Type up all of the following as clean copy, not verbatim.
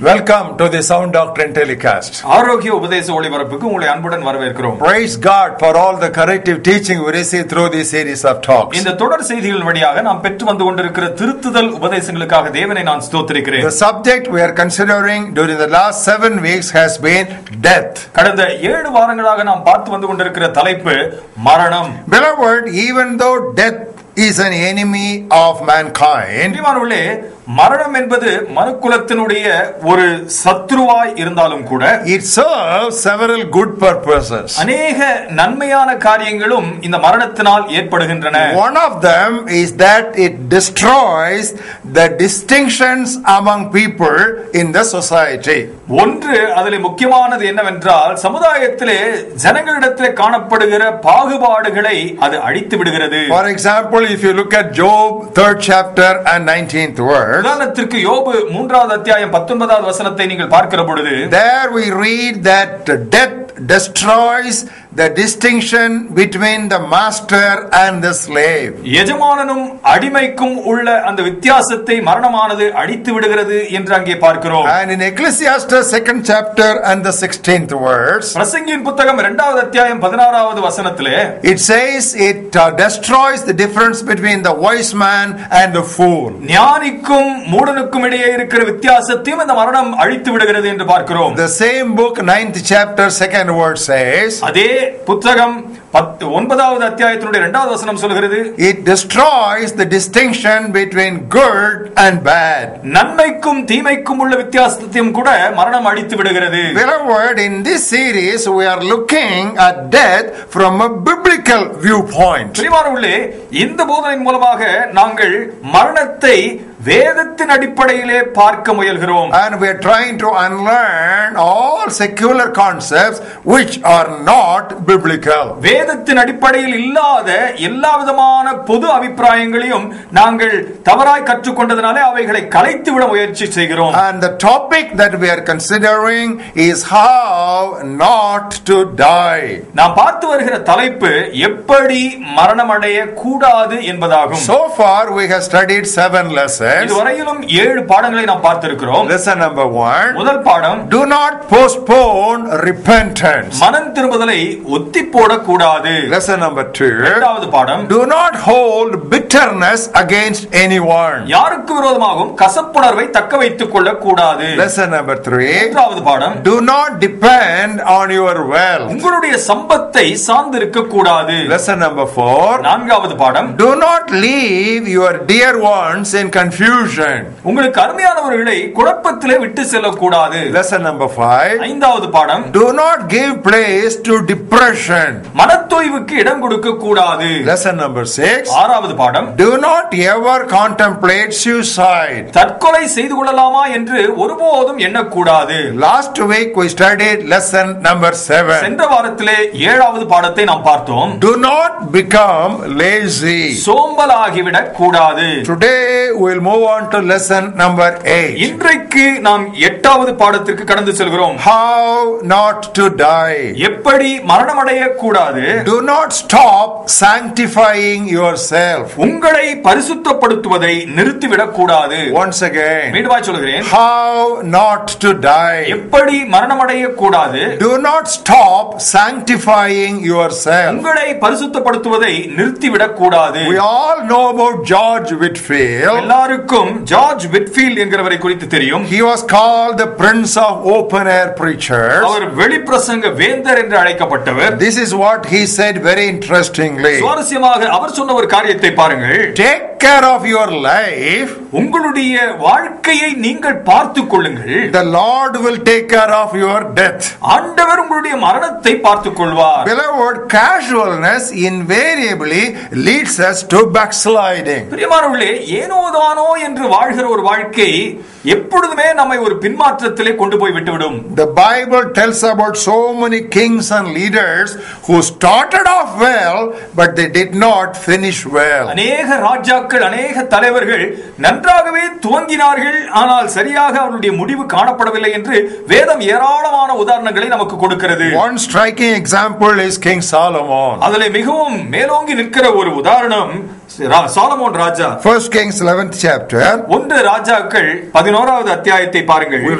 Welcome to the Sound Doctrine telecast. Praise God for all the corrective teaching we receive through this series of talks. The subject we are considering during the last 7 weeks has been death. Beloved, even though death is an enemy of mankind, it serves several good purposes. One of them is that it destroys the distinctions among people in the society. For example, if you look at Job 3rd chapter and 19th verse, there we read that death destroys the distinction between the master and the slave. And in Ecclesiastes 2nd chapter and the 16th verse, it says it destroys the difference between the wise man and the fool. The same book, 9th chapter, 2nd verse says, it destroys the distinction between good and bad. Beloved, in this series we are looking at death from a biblical viewpoint. And we are trying to unlearn all secular concepts which are not biblical. And the topic that we are considering is how not to die. So far we have studied 7 lessons. Lesson number 1. Do not postpone repentance. Lesson number 2. Do not hold bitterness against anyone. Lesson number 3. Do not depend on your wealth. Lesson number 4. Do not leave your dear ones in confusion. Lesson number 5. Do not give place to depression. Lesson number 6. Do not ever contemplate suicide. Last week we studied lesson number 7. Do not become lazy. Today we will move on to lesson number 8. How not to die. Do not stop sanctifying yourself. Once again, how not to die. Do not stop sanctifying yourself. We all know about George Whitefield. George Whitefield, he was called the Prince of Open Air Preachers. This is what he said very interestingly. Take care of your life. The Lord will take care of your death. Beloved, casualness invariably leads us to backsliding. The Bible tells about so many kings and leaders who started off well, but they did not finish well. One striking example is King Solomon. Solomon Raja. 1 Kings 11th chapter. We'll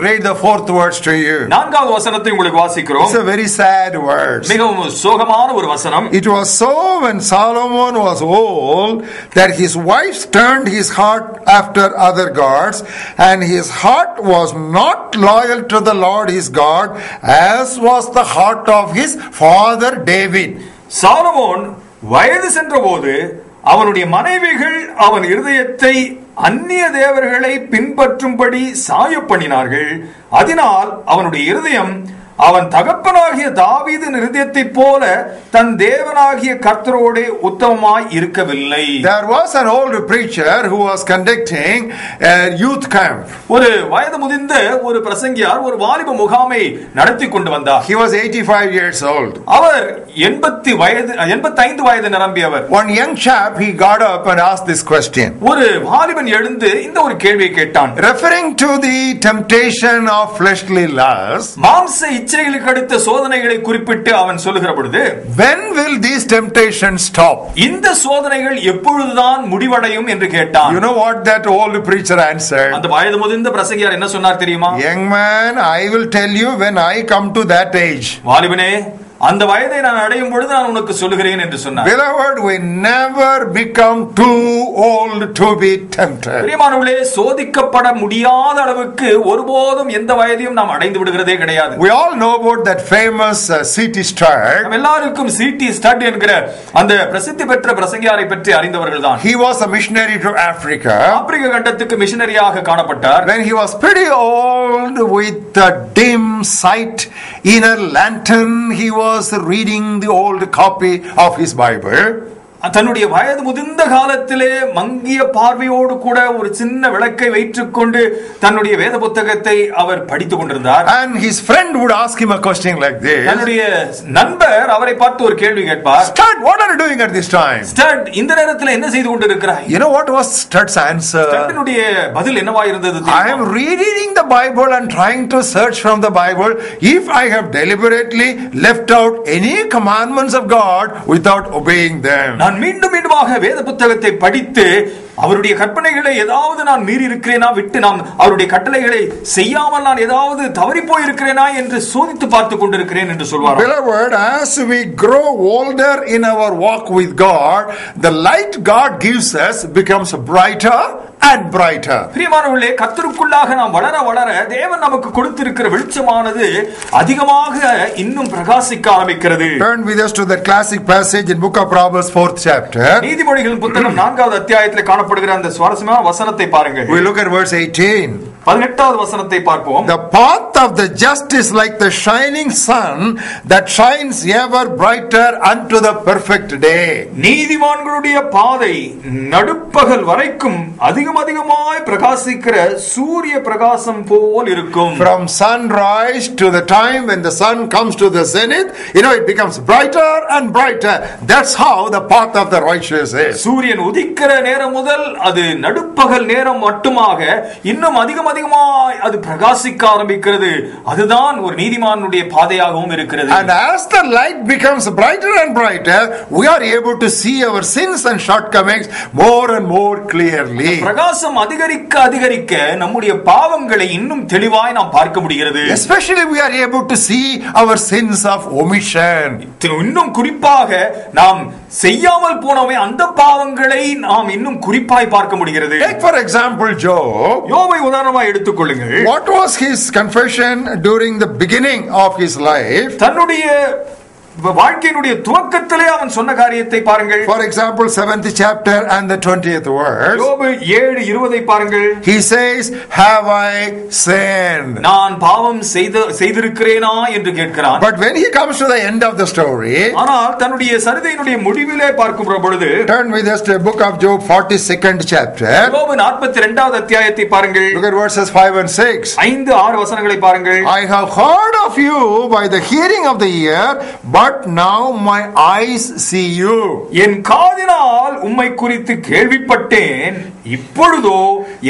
read the fourth words to you. It's a very sad word. It was so when Solomon was old that his wives turned his heart after other gods, and his heart was not loyal to the Lord his God, as was the heart of his father David. Solomon, வயது சென்றபோது அவனுடைய மனைவிகள் அவன் இருதயத்தை அந்நிய தேவர்களை பின்பற்றும்படி சாயப்பண்ணினார்கள். அதனால் அவனுடைய இருதயம் அவன் தகப்பனாகிய தாவீதின் இருதயத்தைப் போல தன் தேவனாகிய கர்த்தரோடு உத்தமமாய் இருக்கவில்லை. There was an old preacher who was conducting a youth camp. ஒரு வயது முதிர்ந்த ஒரு பிரசங்கியார் ஒரு வாலிப முகாமை நடத்திக் கொண்டு வந்தார். He was 85 years old. அவர் 85 வயது நிரம்பியவர். One young chap, he got up and asked this question. ஒரு வாலிபன் எழுந்து இந்த ஒரு கேள்வியை கேட்டான். Referring to the temptation of fleshly lusts, மாம்ச இச்சைகளுக்கு அடுத்த சோதனைகளை குறிப்பிட்டு அவன் சொல்லுகிற பொழுது, when will these temptations stop? இந்த சோதனைகள் எப்பொழுதுதான் முடிவடையும் என்று கேட்டான். You know what that old preacher answered? அந்த வயது முதிர்ந்த பிரசங்கியார் என்ன சொன்னார் தெரியுமா? Young man, I will tell you when I come to that age. வாலிபனே, அந்த வயதை நான் அடையும் பொழுது நான் உனக்கு சொல்லுகிறேன் என்று சொன்னார். Beloved, we never become too old to be tempted. பிரியமானவர்களே, சோதிக்கப்பட முடியாத அளவுக்கு ஒருபோதும் எந்த வயதையும் நாம் அடைந்து விடுகிறதே கிடையாது. We all know about that famous city stud. எல்லாருக்கும் city stud என்கிற அந்த பிரசித்தி பெற்ற பிரசங்கியாரை பற்றி அறிந்தவர்கள் தான். He was a missionary to Africa. ஆப்பிரிக்க கண்டத்துக்கு மிஷனரியாக காணப்பட்டார். When he was pretty old with a dim sight in a lantern, he was reading the old copy of his Bible. தன்னுடைய வயது முதிர்ந்த காலத்திலே மங்கிய பார்வையோடு கூட ஒரு சின்ன விளக்கை வைத்துக் கொண்டு தன்னுடைய வேத புத்தகத்தை அவர் படித்துக் கொண்டிருந்தார். And his friend would ask him a question like this. தன்னுடைய நண்பர் அவரை பார்த்து ஒரு கேள்வி கேட்பார். Stud, what are you doing at this time? Stud, இந்த நேரத்தில் என்ன செய்து கொண்டிருக்கிறாய்? You know what was Stud's answer? தன்னுடைய பதில் என்னவாய் இருந்தது தெரியுமா? I am rereading the Bible and trying to search from the Bible if I have deliberately left out any commandments of God without obeying them. மீண்டும் மீண்டுமாக வேத புத்தகத்தை படித்து அவருடைய கற்பனைகளை ஏதாவது நான் மீறி இருக்கிறேனா, விட்டு நாம் அவருடைய கட்டளைகளை செய்யாமல் நான் ஏதாவது தவறி போய் இருக்கிறேனா என்று சோதித்து பார்த்து கொண்டிருக்கிறேன் என்று சொல்வார். Beloved, as we grow older in our walk with God, the light God gives us becomes brighter and brighter. பிரியமானவர்களே, கர்த்தருக்குள்ளாக நாம் வளர வளர தேவன் நமக்கு கொடுத்திருக்கிற வெளிச்சமானது அதிகமாக இன்னும் பிரகாசிக்க ஆரம்பிக்கிறது. Turn with us to that classic passage in book of Proverbs 4th chapter. நீதிமொழிகளின் புத்தகம் 4வது அத்தியாயத்திலே காணப்படுகிற அந்த சுவாரஸ்யமான வசனத்தை பாருங்கள். We look at verse 18. 18வது வசனத்தை பார்ப்போம். The path of the just is like the shining sun that shines ever brighter unto the perfect day. நீதிமான்களுடைய பாதை நடுப்பகல் வரைக்கும் அதிகமாய் பிரகாசிக்கிற சூரிய பிரகாசம் போல் இருக்கும். From sunrise to the time when the sun comes to the zenith, you know, it becomes brighter and brighter. That's how the path of the righteous is. சூரியன் உதிக்கிற நேரம் முதல் அது நடுப்பகல் நேரம் மட்டுமாக இன்னும் அதிகமாய் அது பிரகாசிக்க ஆரம்பிக்கிறது. அதுதான் ஒரு நீதிமானுடைய பாதையாகவும் இருக்கிறது. And as the light becomes brighter and brighter, we are able to see our sins and shortcomings more and more clearly. பிரகாசம் அதிகரிக்க அதிகரிக்க நம்முடைய பாவங்களை இன்னும் தெளிவாய் நாம் பார்க்க முடிகிறது. Especially we are able to see our sins of omission. இன்னும் குறிப்பாக நாம் செய்யாமல் போனவை அந்த பாவங்களை நாம் இன்னும் குறிப்பாய் பார்க்க முடிகிறது. Take for example Job. யோபை உதாரணமாக எடுத்துக் கொள்ளுங்கள். What was his confession during the beginning of his life? தன்னுடைய வாழ்க்கையினுடைய துவக்கத்திலே அவன் சொன்ன காரியத்தை பாருங்கள். For example, 7th chapter and the 20th verse. யோபு 7:20 பாருங்கள். He says, have I sinned? நான் பாவம் செய்திருக்கிறேனா என்று கேட்கிறான். But when he comes to the end of the story, ஆனால் தன்னுடைய சரிதையினுடைய முடிவிலே பார்க்கும் பொழுது, turn with us to the book of Job 42nd chapter. யோபு 42வது அத்தியாயத்தை பாருங்கள். Look at verses 5 and 6. 5-6 வசனங்களை பாருங்கள். I have heard of you by the hearing of the ear, but now my eyes see you. என் காதினால் உம்மை குறித்து கேள்விப்பட்டேன், இப்பொழுதோ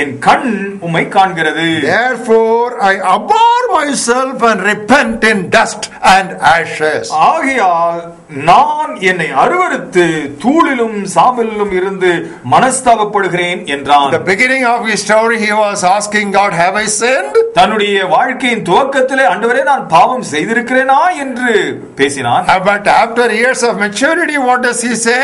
என் கண் உம்மை காண்கிறது. Therefore I abhor myself and repent in dust and ashes. ஆகையால் நான் என்னை அருவருத்து தூளிலும் சாம்பலிலும் இருந்து மனஸ்தாபப்படுகிறேன் என்றான். The beginning of his story he was asking God, have I sinned? தன்னுடைய வாழ்க்கையின் துவக்கத்திலே ஆண்டவரே நான் பாவம் செய்திருக்கிறேனா என்று பேசினான். But after years of maturity what does he say?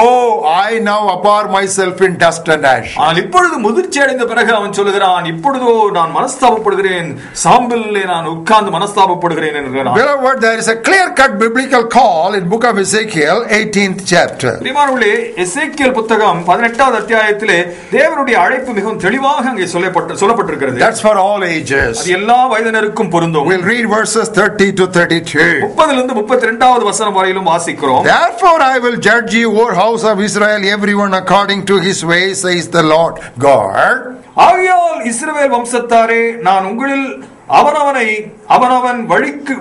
Oh, I now abhor myself in dust and ash. ஆனால் இப்பொழுது முதிர்ச்சி அடைந்த பிறகு அவன் சொல்கிறான், இப்பொழுதோ நான் மனஸ்தாபப்படுகிறேன், சாம்பலிலே நான் உட்கார்ந்து மனஸ்தாபப்படுகிறேன் என்கிறான். Beloved, there is a clear cut biblical call in book of Ezekiel 18th chapter. பிரியமானவர்களே, எசேக்கியேல் புத்தகம் 18வது அத்தியாயத்திலே தேவனுடைய அழைப்பு மிகவும் தெளிவாக அங்கே சொல்லப்பட்டிருக்கிறது. That's for all ages. அது எல்லா வயதினருக்கும் பொருந்தும். We'll read verses 30 to 32. 30 லிருந்து 32வது வசனம் வரையிலும் வாசிக்கிறோம். Therefore I will judge you, O house of Israel, everyone according to his ways, says the Lord God. ஆகையால் இஸ்ரவேல் வம்சத்தாரே, நான் உங்களில் அவனவனை அவனவன்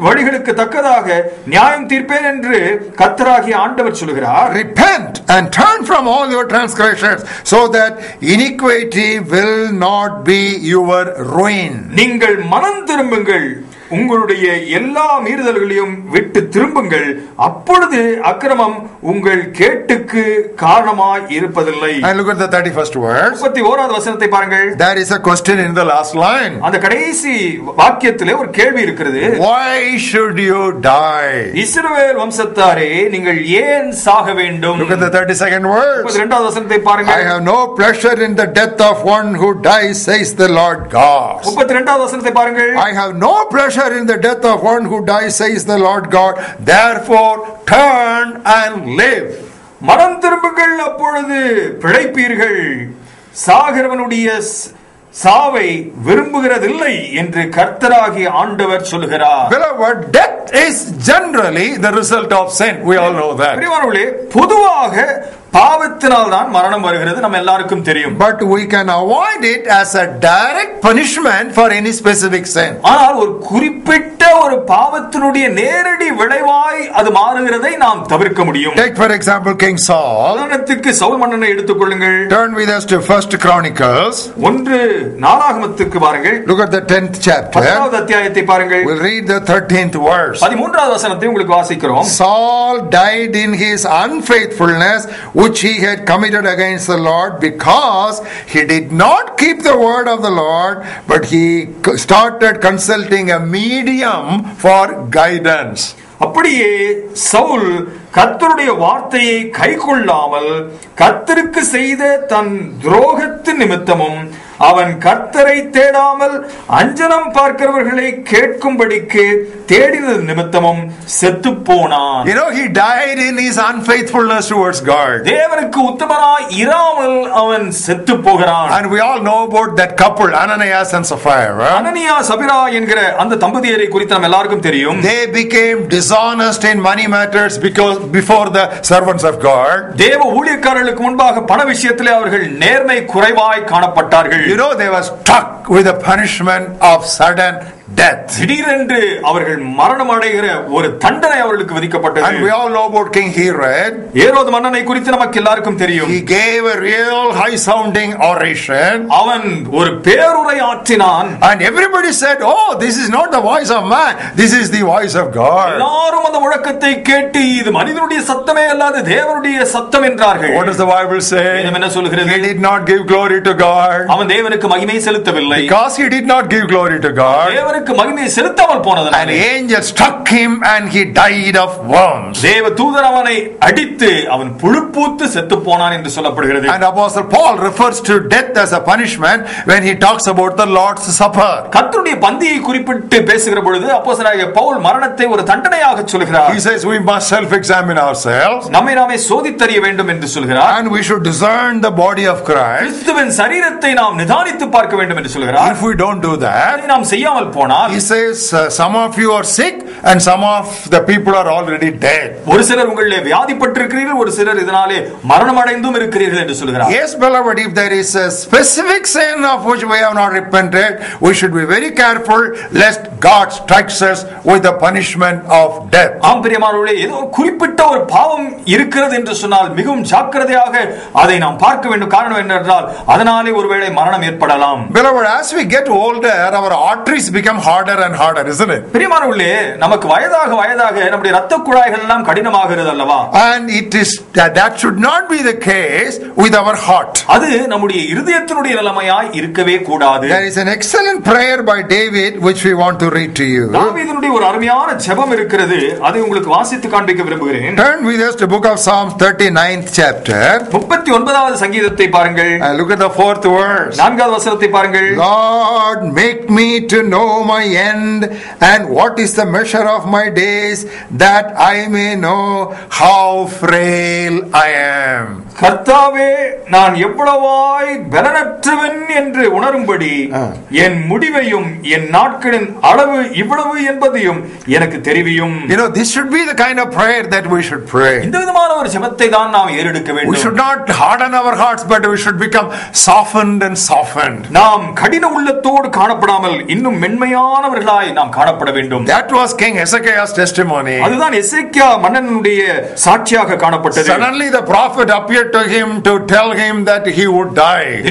வழிகளுக்கு தக்கதாக நியாயம் தீர்ப்பேன் என்று கர்த்தராகிய ஆண்டவர் சொல்கிறார். Repent and turn from all your transgressions so that iniquity will not be your ruin. நீங்கள் மனம் திரும்புங்கள், உங்களுடைய எல்லா மீறுதல்களையும் விட்டு திரும்புங்கள், அப்பொழுது அக்கிரமம் உங்கள் கேட்டுக்கு காரணமாய் இருப்பதில்லை. And look at the 31st verse. 31வது வசனத்தை பாருங்கள். There is a question in the last line. அந்த கடைசி வாக்கியத்திலே ஒரு கேள்வி இருக்கிறது. Why should you die? இஸ்ரவேல் வம்சத்தாரே, நீங்கள் ஏன் சாக வேண்டும்? Look at the 32nd verse. 32வது வசனத்தை பாருங்கள். I have no pleasure in the death of one who dies, says the Lord God. 32வது வசனத்தை பாருங்கள். I have no pleasure in the death of one who dies, says the Lord God. Therefore, turn and live. மனம் திரும்புங்கள், அப்பொழுது பிழைப்பீர்கள். சாகிறவனுடைய சாவை விரும்புகிறதில்லை என்று கர்த்தராகிய ஆண்டவர் சொல்கிறார். Beloved, death is generally the result of sin. We all know that. பிரியமானவர்களே, பொதுவாக பாவத்தினால் தான் மரணம் வருகிறது, நம்ம எல்லாருக்கும் தெரியும். But we can avoid it as a direct punishment for any specific sin. ஆனால் ஒரு குறிப்பிட்ட ஒரு பாவத்தினுடைய நேரடி விளைவாய் அது மாறுகிறதை நாம் தவிர்க்க முடியும். Take for example King Saul. உதாரணத்துக்கு சவுல் மன்னனை எடுத்துக் கொள்ளுங்கள். Turn with us to First Chronicles. 1 நாளாகமத்துக்கு பாருங்கள். Look at the 10th chapter. 10வது அத்தியாயத்தை பாருங்கள். We'll read the 13th verse. 13வது வசனத்தை உங்களுக்கு வாசிக்கிறோம். Saul died in his unfaithfulness which he had committed against the Lord, because he did not keep the word of the Lord, but he started consulting a medium for guidance. அப்படியே சவுல் கர்த்தருடைய வார்த்தையை கைக்கொள்ளாமல் கர்த்தருக்கு செய்த தன் துரோகத்தின் நிமித்தமும் அவன் கர்த்தரை தேடாமல் அஞ்சனம் பார்க்கிறவர்களை கேட்கும்படிக்கு தேடினது நிமித்தமும் செத்து போனான். You know, he died in his unfaithfulness towards God. தேவனுக்கு உத்தமராய் இராமல் அவன் செத்து போகிறான். And we all know about that couple, Ananias and Sapphira. Ananias Sapphira என்கிற அந்த தம்பதியரை குறித்து நாம் எல்லாருக்கும் தெரியும். They became dishonest in money matters because before the servants of God. தேவ ஊழியக்காரர்களுக்கு முன்பாக பண விஷயத்திலே அவர்கள் நேர்மை குறைவாய் காணப்பட்டார்கள். You know, they were struck with the punishment of sudden death. திடீரென்று அவர்கள் மரணம் அடைகிற ஒரு தண்டனை அவர்களுக்கு விதிக்கப்பட்டது. And we all know about King Herod. ஏரோது மன்னனை குறித்து நமக்கு எல்லாருக்கும் தெரியும். He gave a real high sounding oration. அவன் ஒரு பேருரை ஆற்றினான். And everybody said, oh, this is not the voice of man, this is the voice of God. எல்லாரும் அந்த முழக்கத்தை கேட்டு இது மனிதனுடைய சத்தமே அல்லாது தேவனுடைய சத்தம் என்றார்கள். What does the Bible say? என்ன சொல்கிறது? He did not give glory to God. அவன் தேவனுக்கு மகிமை செலுத்தவில்லை. Because he did not give glory to God. மகிமையை செலுத்தாமல் போனதனால் an angel struck him and he died of worms. தேவ தூதர் அவனை அடித்து அவன் புழுப்பூத்து செத்து போனான் என்று சொல்லப்படுகிறது. And Apostle Paul refers to death as a punishment when he talks about the Lord's Supper. கர்த்தருடைய பந்தியை குறிப்பிட்டு பேசுகிற பொழுது அப்போஸ்தலனாகிய பவுல் மரணத்தை ஒரு தண்டனையாக சொல்கிறார். He says we must self examine ourselves. நம்மை நாமே சோதித்தறிய வேண்டும் என்று சொல்கிறார். And we should discern the body of Christ. கிறிஸ்துவின் சரீரத்தை நாம் நிதானித்து பார்க்க வேண்டும் என்று சொல்கிறார். If we don't do that, நாம் செய்யாமல் போனால், he says some of you are sick and some of the people are already dead. ஒரு சிலர் உங்களிலே வியாதிப்பட்டிருக்கிறீர்கள், ஒரு சிலர் இதனாலே மரணம் அடைந்தும் இருக்கிறீர்கள் என்று சொல்கிறார். Yes, beloved, if there is a specific sin of which we have not repented, we should be very careful lest God strikes us with the punishment of death. ஆம் பிரியமானவர்களே, ஏதோ குறிப்பிட்ட ஒரு பாவம் இருக்கிறது என்று சொன்னால் மிகவும் ஜாக்கிரதையாக அதை நாம் பார்க்க வேண்டும். காரணம் என்னவென்றால் அதனாலே ஒருவேளை மரணம் ஏற்படலாம். Beloved, as we get older, our arteries become become harder and harder, isn't it? And it is that should not be the case with our heart. There is an excellent prayer by David which we want to read to you. Turn with us to the book of Psalms 39th chapter. Look at the 4th verse. Lord, make me to know my end and what is the measure of my days, that I may know how frail I am. You know, this should be the kind of prayer that we should pray. We should not harden our hearts, but we should become softened and softened. That was King Hezekiah's testimony. Suddenly the prophet appeared to him to tell him that he would die.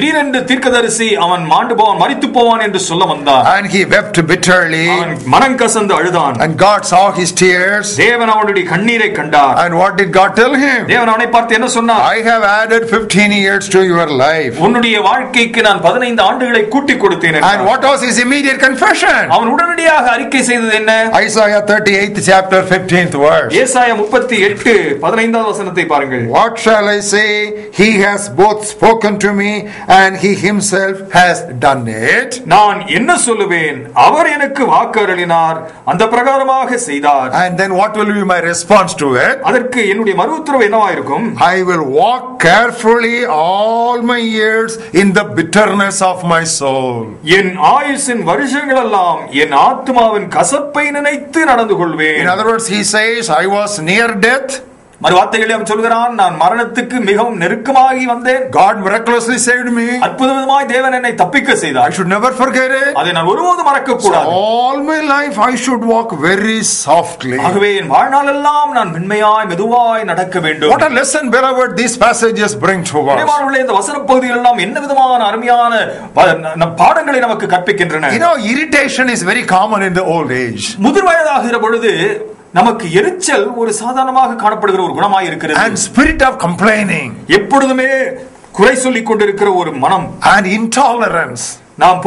And he wept bitterly. And God saw his tears. And what did God tell him? I have added 15 years to your life. And what was his immediate confession? Isaiah 38th chapter 15th verse. What shall I say? He has both spoken to me and he himself has done it. And then what will be my response to it? I will walk carefully all my years in the bitterness of my soul. In other words, he says, I was near death. God miraculously saved me. I should never forget it. So all my life I should walk very softly. What a lesson, beloved, these passages bring to us. You know, irritation is very common in the old age. And spirit of complaining. And intolerance. And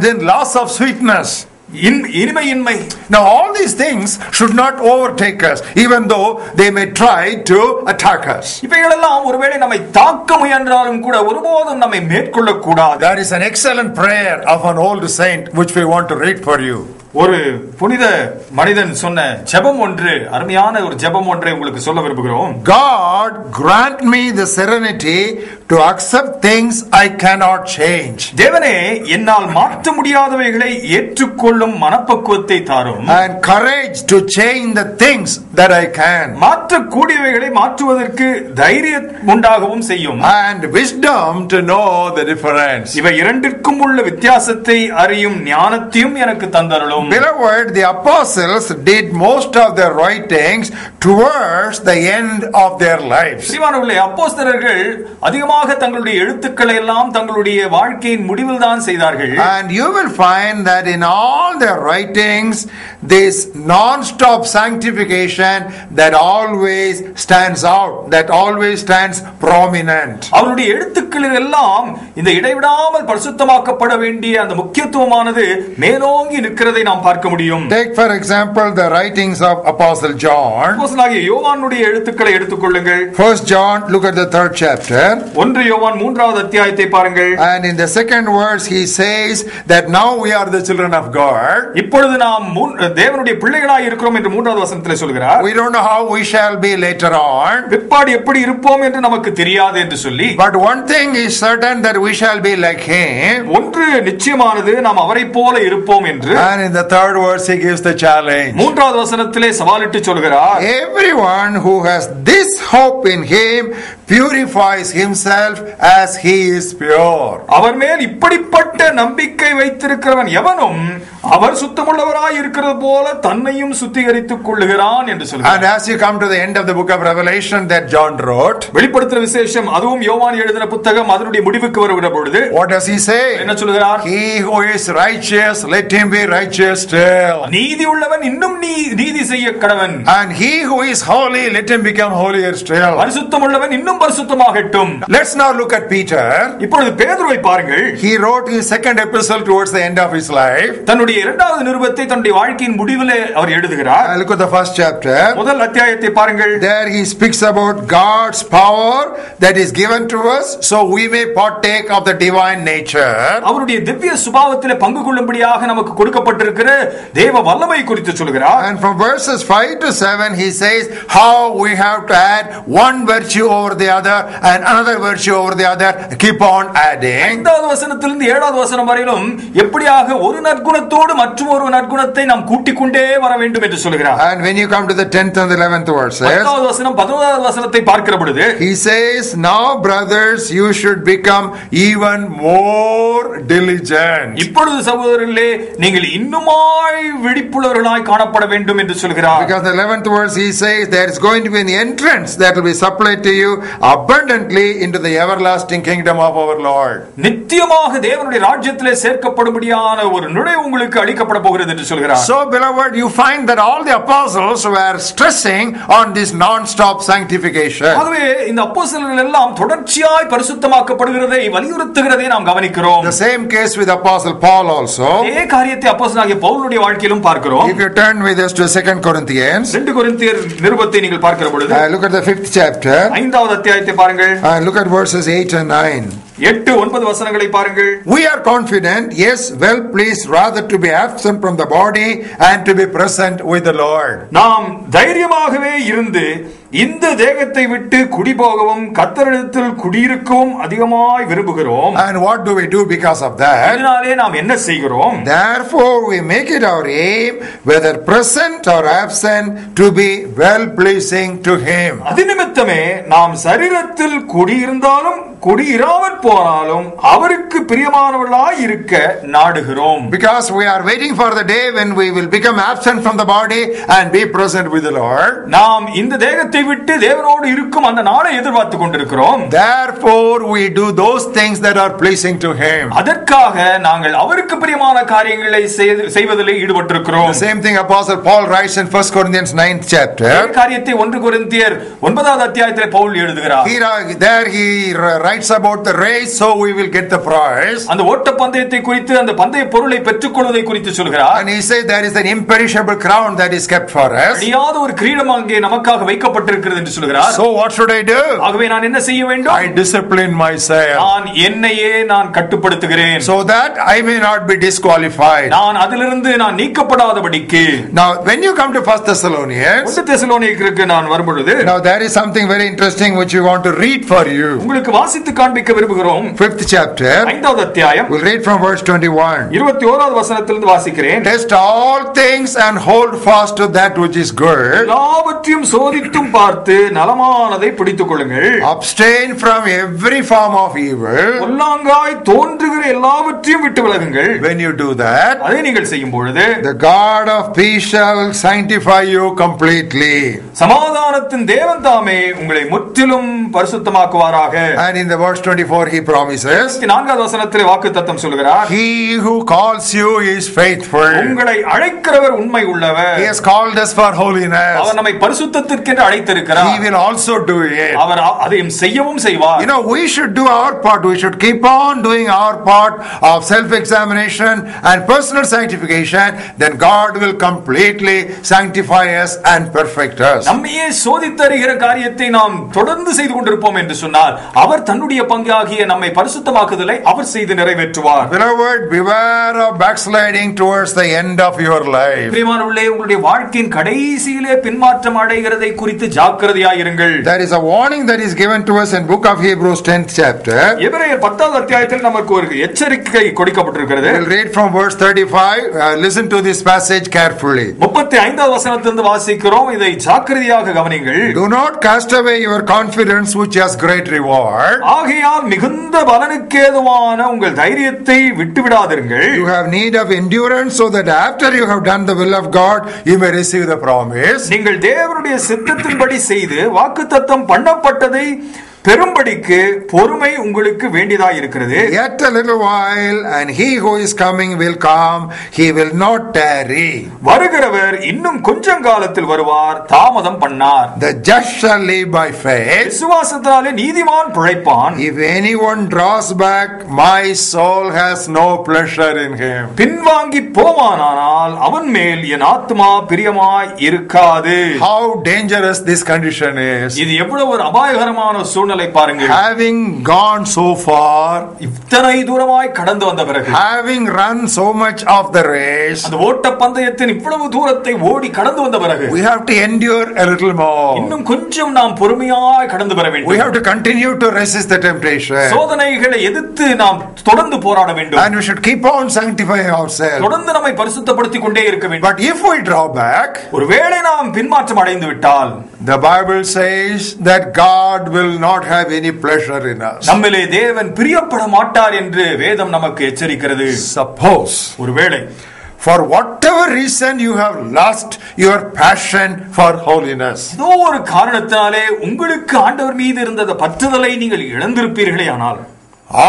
then loss of sweetness. Now all these things should not overtake us, even though they may try to attack us. That is an excellent prayer of an old saint which we want to read for you. God, grant me the serenity to accept things I cannot change. And courage to change the things that I can. And wisdom to know the difference. Beloved, the apostles did most of their writings towards the end of their lives. And you will find that in all their writings, this non-stop sanctification that always stands out, that always stands prominent. Take for example the writings of Apostle John. 1 John, look at the 3rd chapter. And in the 2nd verse he says that now we are the children of God. We don't know how we shall be later on. But one thing is certain, that we shall be like him. And in the 3rd verse he gives the challenge. Everyone who has this hope in him purifies himself as he is pure. அவர் சுத்தமுள்ளவராய் இருக்கிறது போல தன்னையும் சுத்திகரித்துக் கொள்கிறான் என்று சொல்கிறார். And as you come to the end of the book of Revelation that John wrote, வெளிப்படுத்தல் விசேஷம் அதுவும் யோவான் எழுதின புத்தகம் அதனுடைய முடிவுக்கு வருகிற பொழுது, what does he say? என்ன சொல்கிறார்? He who is righteous, let him be righteous still. நீதி உள்ளவன் இன்னும் நீதி செய்ய கடவன். And he who is holy, let him become holier still. பரிசுத்தம் உள்ளவன் இன்னும் பரிசுத்தமாகட்டும். Let's now look at Peter. இப்பொழுது பேதுருவை பாருங்கள். He wrote his second epistle towards the end of his life. தன்னுடைய இரண்டாவது நிருபத்தை தன்னுடைய வாழ்க்கையின் முடிவிலே அவர் எழுதுகிறார். Look at the first chapter. முதல் அத்தியாயத்தை பாருங்கள். There he speaks about God's power that is given to us so we may partake of the divine nature. அவருடைய திவ்ய சுபாவத்திலே பங்கு கொள்ளும்படியாக நமக்கு கொடுக்கப்பட்டிருக்கிற தேவ வல்லமை குறித்து சொல்கிறார். And from verses 5 to 7 he says how we have to add one virtue over the other and another virtue over the other, keep on adding. ஐந்தாவது வசனத்திலிருந்து ஏழாவது வசனம் வரையிலும் எப்படியாக ஒரு நற்குணத்தோடு மற்றும் ஒரு நற்குணத்தை நாம் கூட்டிக் கொண்டே வர வேண்டும் என்று சொல்கிறார். And when you come to the 10th and 11th verses, 10வது வசனம் 11வது வசனத்தை பார்க்கிற பொழுது, he says, now brothers you should become even more diligent. இப்பொழுது சகோதரர்களே நீங்கள் இன்னுமாய் விழிப்புள்ளவர்களாய் காணப்பட வேண்டும் என்று சொல்கிறார். Because the 11th verse he says there is going to be an entrance that will be supplied to you abundantly into the everlasting kingdom of our Lord. நித்தியமாக தேவனுடைய ராஜ்யத்திலே சேர்க்கப்படும்படியான ஒரு நுழைவு உங்களுக்கு அளிக்கப்பட போகிறது என்று சொல்கிறார். So beloved, you find that all the apostles were stressing on this non-stop sanctification. ஆகவே இந்த அப்போஸ்தலர்கள் எல்லாம் தொடர்ச்சியாய் பரிசுத்தமாக்கப்படுகிறதை வலியுறுத்துகிறதை நாம் கவனிக்கிறோம். The same case with Apostle Paul also. இதே காரியத்தை அப்போஸ்தலனாகிய பவுலுடைய வாழ்க்கையிலும் பார்க்கிறோம். If you turn with us to 2 Corinthians, 2 கொரிந்தியர் நிருபத்தை நீங்கள் பார்க்கிற பொழுது, look at the 5th chapter. 5வது அத்தியாயத்தை பாருங்கள். Look at verses 8 and 9. 8-9 வசனங்களை பாருங்கள். We are confident, yes, well pleased rather to be absent from the body and to be present with the Lord. நாம் தைரியமாகவே இருந்து இந்த தேகத்தை விட்டு குடி போகவும் கர்த்தரிடத்தில் குடியிருக்கவும் அதிகமாய் விரும்புகிறோம். And what do we do because of that? இதனாலே நாம் என்ன செய்கிறோம்? Therefore we make it our aim, whether present or absent, to be well pleasing to him. அதினிமித்தமே நாம் சரீரத்தில் குடியிருந்தாலும் குடியிராமற் போனாலும் அவருக்கு பிரியமானவர்களாய் இருக்க நாடுகிறோம். Because we are waiting for the day when we will become absent from the body and be present with the Lord. நாம் இந்த தேகத்தை விட்டு தேவனோடு இருக்கும் அந்த நாளை எதிர்பார்த்து கொண்டிருக்கிறோம். Therefore we do those things that are pleasing to him. அதற்காக நாங்கள் அவருக்கு பிரியமான காரியங்களை செய்வதிலே ஈடுபட்டிருக்கிறோம். The same thing Apostle Paul writes in 1 Corinthians 9th chapter. இந்த காரியத்தை 1 கொரிந்தியர் 9வது அத்தியாயத்திலே பவுல் எழுதுகிறார். There he writes about the race so we will get the prize. அந்த ஓட்ட பந்தயத்தை குறித்து அந்த பந்தய பொருளை பெற்றுக்கொள்வதை குறித்து சொல்கிறார். And he says there is an imperishable crown that is kept for us. அடியாத ஒரு கிரீடம் அங்கே நமக்காக வைக்கப்பட்டு சொல்கிறார். So what should I do? ஆகவே நான் என்ன செய்ய வேண்டும்? I discipline myself. நான் என்னையே நான் கட்டுப்படுத்துகிறேன். So that I may not be disqualified. நான் அதிலிருந்து நான் நீக்கப்படாதபடிக்கு. Now when you come to 1 Thessalonians, 1 தெசலோனியருக்கு நான் வரும் பொழுது, now there is something very interesting which we want to read for you. உங்களுக்கு வாசித்து காண்பிக்க விரும்புகிறோம். 5th chapter. 5வது அத்தியாயம். We'll read from verse 21. 21வது வசனத்திலிருந்து வாசிக்கிறேன். Test all things and hold fast to that which is good. எல்லாவற்றையும் சோதித்து பார்த்து நலமானதை பிடித்துக் கொள்ளுங்கள். Abstain from every form of evil. பொல்லாங்காய் தோன்றுகிற எல்லாவற்றையும் விட்டு விலகுங்கள். When you do that, அதை நீங்கள் செய்யும் பொழுது, the God of peace shall sanctify you completely. சமாதானத்தின் தேவன் தாமே உங்களை முற்றிலும் பரிசுத்தமாக்குவாராக. And in the verse 24 he promises, 4வது வசனத்திலே வாக்குத்தத்தம் சொல்கிறார். He who calls you is faithful. உங்களை அழைக்கிறவர் உண்மை உள்ளவர். He has called us for holiness. அவர் நம்மை பரிசுத்தத்திற்கு he will also do it. அவர் அதையும் செய்யவும் செய்வார். You know, we should do our part. We should keep on doing our part of self-examination and personal sanctification. Then God will completely sanctify us and perfect us. நம்மையே சோதித்தறிகிற காரியத்தை நாம் தொடர்ந்து செய்து கொண்டிருப்போம் என்று சொன்னால் அவர் தன்னுடைய பங்காகிய நம்மை பரிசுத்தமாக்குதலை அவர் செய்து நிறைவேற்றுவார். Beloved, beware of backsliding towards the end of your life. பிரியமானவர்களே, உங்களுடைய வாழ்க்கையின் கடைசியிலே பின்மாற்றம் அடைகிறதை குறித்து ஜாக்கிரதையாயிருங்கள். There is a warning that is given to us in book of Hebrews 10th chapter. எபிரேயர் 10வது அத்தியாயத்தில் நமக்கு ஒரு எச்சரிக்கை கொடுக்கப்பட்டிருக்கிறது. We'll read from verse 35. Listen to this passage carefully. 35வது வசனத்திலிருந்து வாசிக்கிறோம். இதை ஜாக்கிரதையாக கவனிங்கள். Do not cast away your confidence which has great reward. ஆகையால் மிகுந்த பலனுக்கேதுவான உங்கள் தைரியத்தை விட்டுவிடாதீர்கள். You have need of endurance so that after you have done the will of God you may receive the promise. நீங்கள் தேவனுடைய சித்தத்தின்படி செய்து வாக்குத்தத்தம் பண்ணப்பட்டதை பெரும்படிக்கு பொறுமை உங்களுக்கு வேண்டியதாய் இருக்கிறது. Yet a little while and he who is coming will come, he will not tarry. வருகிறவர் இன்னும் கொஞ்சம் காலத்தில் வருவார், தாமதம் பண்ணார். The just shall live by faith. விசுவாசத்தாலே நீதிமான் பிழைப்பான். If anyone draws back, my soul has no pleasure in him. பின்வாங்கி போவானானால் அவன் மேல் என் ஆத்மா பிரியமாய் இருக்காது. How dangerous this condition is. இது எவ்வளவு ஒரு அபாயகரமான சூழ்நிலை. Having gone so far, having run so much of the race, we have to endure a little more. We have to continue to resist the temptation. And we should keep on sanctifying ourselves. But if we draw back, the Bible says that God will not have any pleasure in us. Suppose, for whatever reason you have lost your passion for holiness,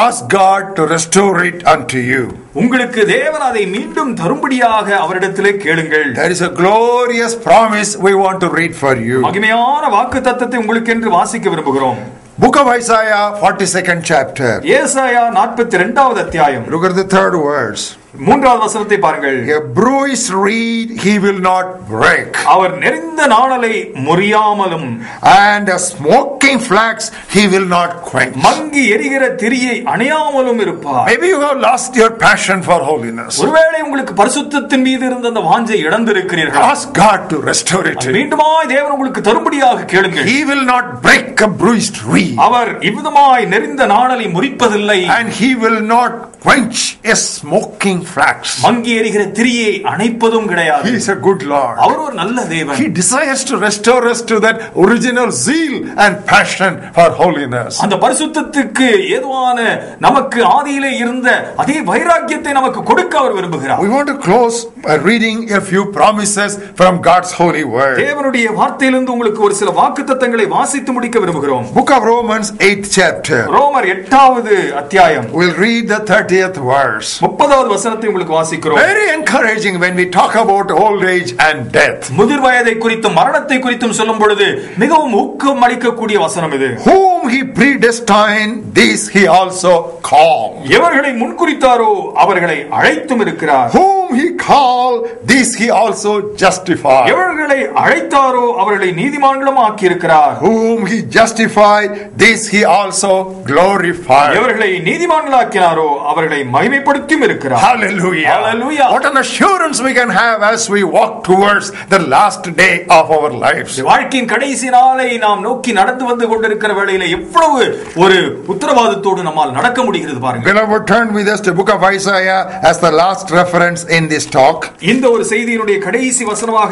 ask God to restore it unto you. உங்களுக்கு தேவன் அதை மீண்டும் தரும்படியாக அவரிடத்திலே கேளுங்கள். There is a glorious promise we want to read for you. மகிமையான வாக்குத்தத்தத்தை உங்களுக்கு என்று வாசிக்க விரும்புகிறோம். Book of Isaiah 42nd chapter. ஏசாயா 42வது அத்தியாயம். Look at the third verse. மூன்றாவது வசனத்தை பாருங்கள். A bruised reed he will not break. Our நெரிந்த நாணலை முறியாமலும். And a smoking flax he will not quench. மங்கி எரிகிற திரியை அணையாமலும் இருப்பார். Maybe you have lost your passion for holiness. ஒருவேளை உங்களுக்கு பரிசுத்தத்தின் மீது இருந்த அந்த வாஞ்சை இழந்திருக்கிறீர்கள். Ask God to restore it. மீண்டுமாய் தேவன் உங்களுக்கு தரும்படியாக கேளுங்கள். He will not break a bruised reed. அவர் இவ்விதமாய் நெரிந்த நாணலை முறிப்பதில்லை. And he will not quench a smoking flax. மங்கி எரிகிற திரியை அணைப்பதும் கிடையாது. He is a good Lord. அவர் ஒரு நல்ல தேவன். He desires to restore us to that original zeal and passion for holiness. அந்த பரிசுத்தத்துக்கு ஏதுவான நமக்கு ஆதியிலே இருந்த அதே வைராக்கியத்தை நமக்கு கொடுக்க அவர் விரும்புகிறார். We want to close by reading a few promises from God's holy word. தேவனுடைய வார்த்தையிலிருந்து உங்களுக்கு ஒரு சில வாக்குத்தத்தங்களை வாசித்து முடிக்க விரும்புகிறோம். Book of Romans 8th chapter. ரோமர் 8வது அத்தியாயம். We'll read the 30th verse. 30வது வசனத்தை உங்களுக்கு வாசிக்கிறோம். Very encouraging when we talk about old age and death. முதிர் வயதை குறித்தும் மரணத்தை குறித்தும் சொல்லும் பொழுது மிகவும் ஊக்கம் அளிக்கக்கூடிய வசனம் இது. Whom he predestined, these he also called. எவர்களை முன்குறித்தாரோ அவர்களை அழைத்தும் இருக்கிறார். Whom he called, these he also justified. எவர்களை அழைத்தாரோ அவர்களை நீதிமான்களும் ஆக்கி இருக்கிறார். Whom he justified, these he also glorified. எவர்களை நீதிமான்களாக்கினாரோ அவர்களை மகிமைப்படுத்தியும் இருக்கிறார். Hallelujah. Hallelujah. What an assurance we can have as we walk towards the last day of our lives. வாழ்க்கையின் கடைசி நாளை நாம் நோக்கி நடந்து வந்து கொண்டிருக்கிற வேளையிலே எவ்வளவு ஒரு உத்தரவாதத்தோடு நம்மால் நடக்க முடிகிறது பாருங்கள். We will turn with us to book of Isaiah as the last reference in this talk. இந்த ஒரு செய்தியினுடைய கடைசி வசனமாக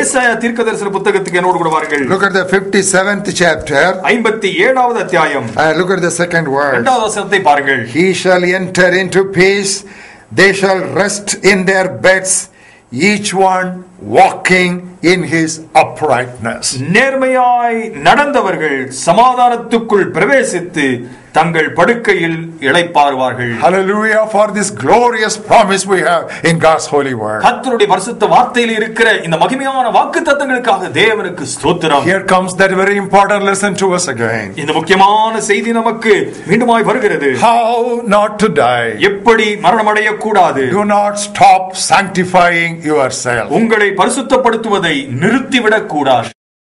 ஏசாயா தீர்க்கதரிசன புத்தகத்துக்கு என்னோடு கூட வாருங்கள். Look at the 57th chapter. 57வது அத்தியாயம். Look at the second word. இரண்டாவது வசனத்தை பாருங்கள். He shall enter into peace. They shall rest in their beds, each one walking in his uprightness. நேர்மையாய் நடந்தவர்கள் சமாதானத்துக்குள் பிரவேசித்து தங்கள் படுக்கையில் இளைப்பாறுவார்கள். Hallelujah for this glorious promise we have in God's holy word. கர்த்தருடைய பரிசுத்த வார்த்தையில் இருக்கிற இந்த மகிமையான வாக்குத்தத்தங்களுக்காக தேவனுக்கு ஸ்தோத்திரம். Here comes that very important lesson to us again. இந்த முக்கியமான செய்தி நமக்கு மீண்டுமாய் வருகிறது. How not to die. எப்படி மரணமடைய கூடாது. Do not stop sanctifying yourself. உங்களை பரிசுத்தப்படுத்துவதை நிறுத்திவிடக் கூடாது.